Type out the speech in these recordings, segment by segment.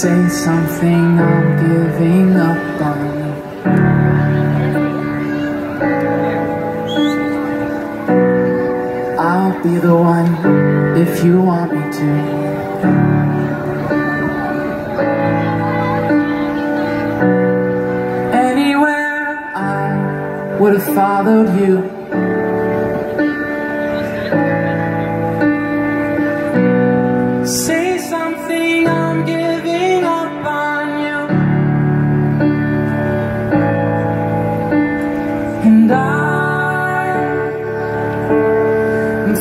Say something, I'm giving up on you. I'll be the one if you want me to. Anywhere I would have followed you. I'm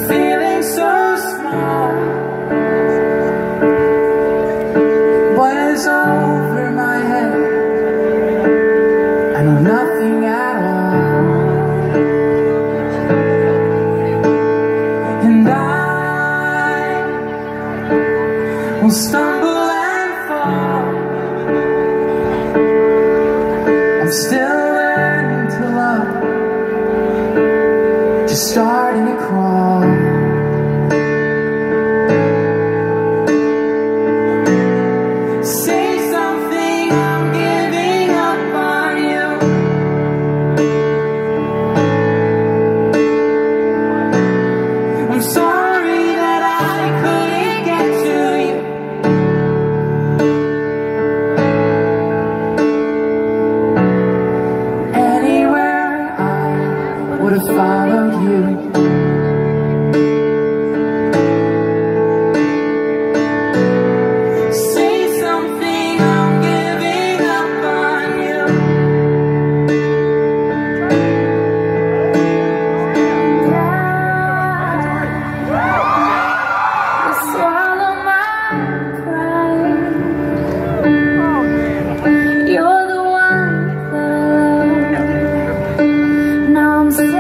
feeling so small. What is over my head? I know nothing at all. And I will stumble and fall. I'm still learning to love, just starting to crawl. Follow you. Say something, I'm giving up on you. Swallow my pride. You're the one. Now I'm saying.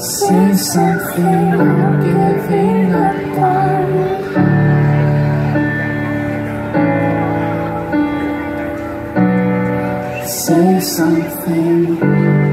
Say something, I'm giving up on you. Say something.